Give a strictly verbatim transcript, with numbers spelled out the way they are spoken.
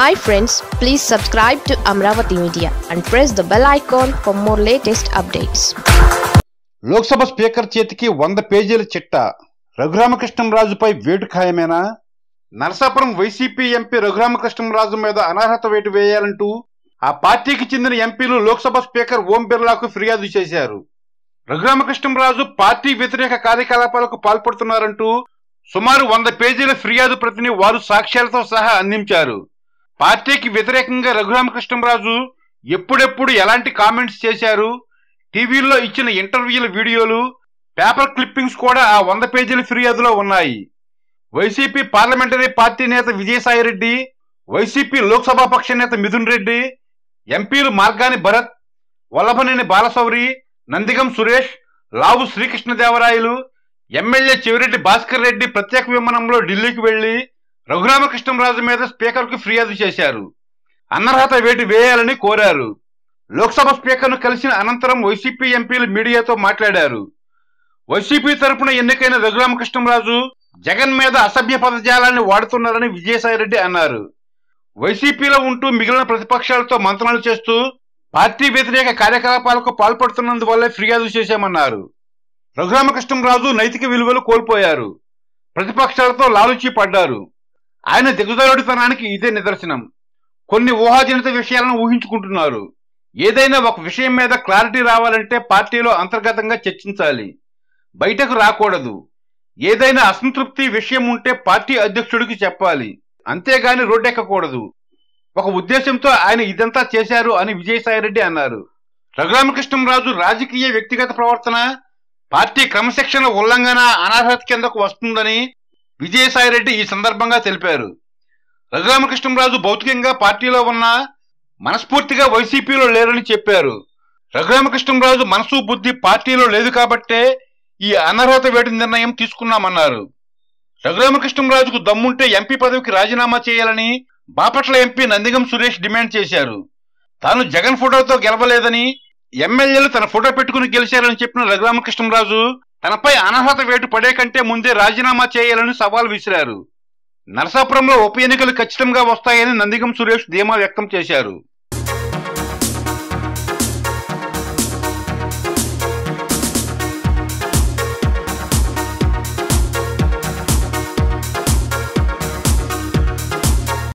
Hi friends, please subscribe to Amravati Media and press the bell icon for more latest updates. Lok Sabha Speaker Chetiki won the Pejil Chitta. Raghuram Krishnam Raju Pai Ved Khayamena. Narasapuram Y C P M P Raghuram Krishnam Raju Meda Anarhata Ved Veyalantu. A party Kitchen M P Lu Lok Sabha Speaker Om Birla Ku Firyadu Chesaru. Raghuram Krishnam Raju Party Vyతిరేక Karyakalapalaku Palpadutunnarantu. Sumaru won the Pejil Firyadu Pratini Varu Sakshalatho Saha Andincharu. Party Vytirekanga Raghuram Krishnam Raju Eppudepudu Elanti comments Chesaru. T V lo ichina interview videolu, paper clippings kuda aa one hundred pagelu firyadulo unnayi. Y C P parliamentary party neta Vijay Sai Reddy, Y C P Lok Sabha paksha neta Mithun Reddy, M P lu Margani Bharat, Vallabhaneni Balasauri, Nandigam Suresh, Lavu Sri Krishna Devarayalu, M L A Chevireddy Bhaskar Reddy pratyeka vimanamlo Delhiki velli, Raghuram Krishnam Raju meda speaker ku firyadu chesaru. Anarhata veti veyalani koraru. Lok Sabha Speaker nu Kalsina Anantaram Y C P M P media to Matladaru. Y C P Tarpuna Yenikaina Raghuram Krishnam Raju, Jagan Meda Asabhya Padajalani Vadutunnarani Vijay Sai Reddy Annaru. Y C P lo untu Migilina Pratipakshalato Mantranalu Chestu, Party Vyatireka Karyakalapalaku Palpadutunnanduvalle Firyadu Chesamanaru. Raghuram Krishnam Raju Naitika Viluvalu Kolpoyaru. Pratipakshalato Laluchi Paddaru. Ayana Digudaruditananiki Ide Nidarsanam. Konni Ohajanita Vishayalanu Uhinchukuntunnaru. ఏదైనా ఒక విషయం మీద clarity రావాలంటే పార్టీలో అంతర్గతంగా చర్చించాలి. బయటకు రాకూడదు. ఏదైనా అసంతృప్తి విషయం ఉంటే పార్టీ అధ్యక్షుడికి చెప్పాలి. అంతేగాని రోడ్డెక్కకూడదు. ఒక ఉద్దేశంతో ఆయన ఇదంతా చేశారు అని విజయ్ సాయి రెడ్డి అన్నారు. రఘురామ కృష్ణం రాజు రాజకీయ వ్యక్తిగత ప్రవర్తన పార్టీ క్రమశిక్షణ ఉల్లంఘన అనర్హత కిందకు వస్తుందని విజయ్ సాయి రెడ్డి ఈ సందర్భంగా తెలిపారు. రఘురామ కృష్ణం రాజు భౌతికంగా పార్టీలో ఉన్న మనస్ఫూర్తిగా వైసీపీలో లేరని చెప్పారు. రఘురామ కృష్ణం రాజు మనసు బుద్ధి పార్టీలో లేదు కాబట్టే ఈ అనర్హత వేటు నిర్ణయం తీసుకున్నామన్నారు. రఘురామ కృష్ణం రాజుకు దమ్ముంటే ఎంపీ పదవికి రాజీనామా చేయాలని బాపట్ల ఎంపీ నందిగం సురేష్ డిమాండ్ చేశారు. తాను జగన్ ఫోటోతో గెలవలేదని ఎమ్మెల్యేలు తన ఫోటో పెట్టుకుని గెలిచారని చెప్పిన రఘురామ కృష్ణం రాజు తనపై అనర్హత వేటు పడే కంటే ముందే రాజీనామా చేయాలని సవాల్ విసిరారు. నరసాపురంలో ఉప ఎన్నికలు ఖచ్చితంగా వస్తాయని నందిగం సురేష్ ధీమా వ్యక్తం చేశారు.